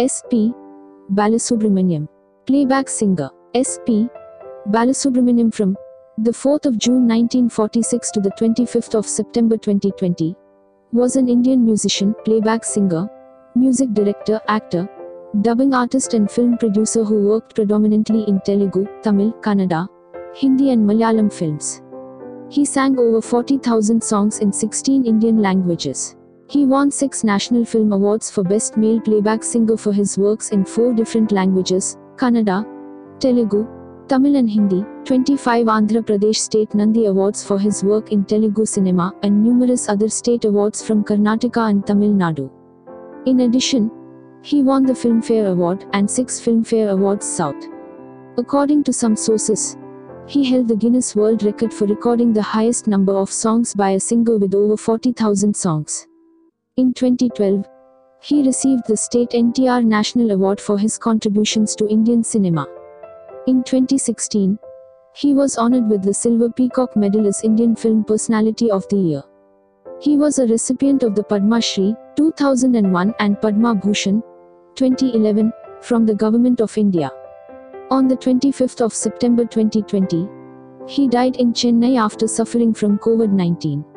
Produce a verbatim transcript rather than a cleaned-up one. S P. Balasubrahmanyam, playback singer. S P. Balasubrahmanyam from the fourth of June nineteen forty-six to the twenty-fifth of September twenty twenty, was an Indian musician, playback singer, music director, actor, dubbing artist and film producer who worked predominantly in Telugu, Tamil, Kannada, Hindi and Malayalam films. He sang over forty thousand songs in sixteen Indian languages. He won six National Film Awards for Best Male Playback Singer for his works in four different languages, Kannada, Telugu, Tamil and Hindi, twenty-five Andhra Pradesh State Nandi Awards for his work in Telugu cinema and numerous other state awards from Karnataka and Tamil Nadu. In addition, he won the Filmfare Award and six Filmfare Awards South. According to some sources, he held the Guinness World Record for recording the highest number of songs by a singer with over forty thousand songs. In twenty twelve, he received the state N T R National Award for his contributions to Indian cinema. In twenty sixteen, he was honored with the Silver Peacock Medal as Indian Film Personality of the Year. He was a recipient of the Padma Shri, two thousand one and Padma Bhushan, twenty eleven, from the Government of India. On the twenty-fifth of September twenty twenty, he died in Chennai after suffering from COVID nineteen.